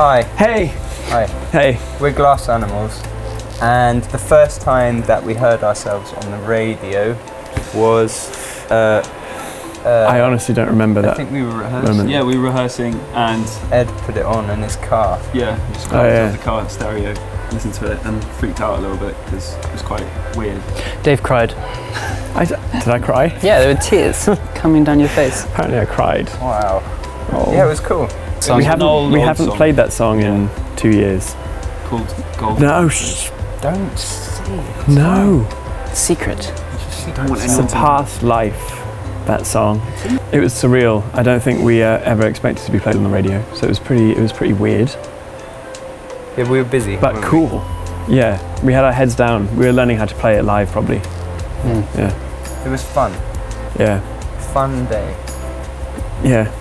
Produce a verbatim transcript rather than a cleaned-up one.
Hi. Hey. Hi. Hey. We're Glass Animals, and the first time that we heard ourselves on the radio was... Uh, uh, I honestly don't remember I that. I think we were rehearsing. Moment. Yeah, we were rehearsing, and Ed put it on in his car. Yeah, he just got oh, yeah. on the car in stereo, listened to it, and freaked out a little bit because it was quite weird. Dave cried. I d did I cry? Yeah, there were tears coming down your face. Apparently, I cried. Wow. Oh. Yeah, it was cool. Song. We haven't, old, we haven't played that song yeah. in two years. Called Gold. No, sh don't say it. No. It's secret. Just don't it's a past life, that song. It was surreal. I don't think we uh, ever expected to be played on the radio, so it was pretty, it was pretty weird. Yeah, we were busy. But cool. We? Yeah, we had our heads down. We were learning how to play it live, probably. Mm. Yeah. It was fun. Yeah. Fun day. Yeah.